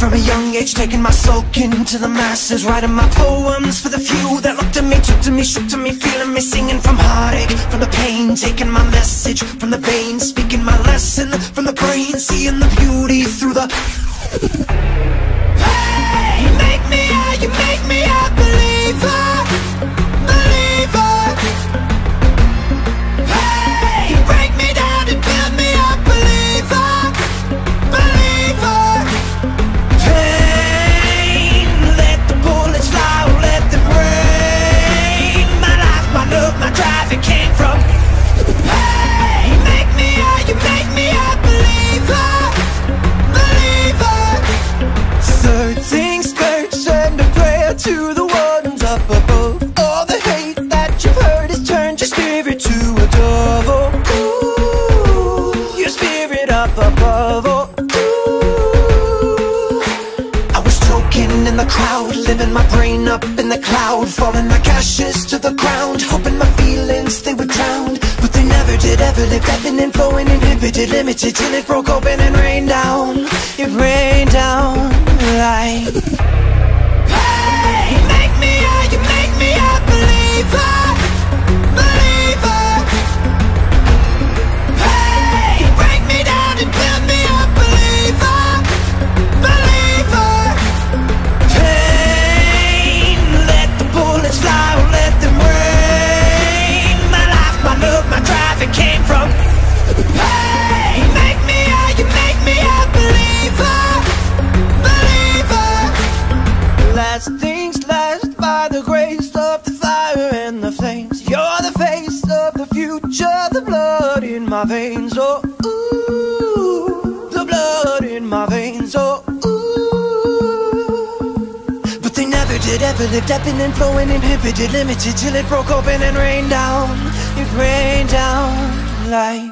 from a young age, taking my soak into the masses, writing my poems for the few that looked at me, took to me, shook to me, feeling me, singing from heartache, from the pain, taking my message from the veins, speaking my lesson from the brain, seeing the beauty through the... Hey, you make me a believer, believer. Hey, you break me down and build me a believer, believer. Pain, let the bullets fly, oh, let them rain. My life, my love, my drive, it came from. Hey, you make me a believer, believer. 13 skirts and a prayer to the ones up above. All the hate that you've heard has turned your spirit to a dove. Oh, ooh, your spirit up above. Oh, ooh. I was choking in the crowd, living my brain up in the cloud, falling like ashes to the ground, hoping my feelings they would drown. But they never did, ever lived, ebbing and flowing, inhibited, limited, till it broke open and rained down. It rained down like... you make me a believer, believer. Hey, you break me down and build me a believer, believer. Pain, let the bullets fly, oh, let them rain. My life, my love, my drive, it came from. Hey, you make me a believer, believer. Last things last, by the grace of the fire and the flames, you're the face of the future, the blood in my veins, oh ooh, the blood in my veins, oh ooh. But they never did, ever lived, ebbing and flowing, inhibited, limited, till it broke open and rained down. It rained down like...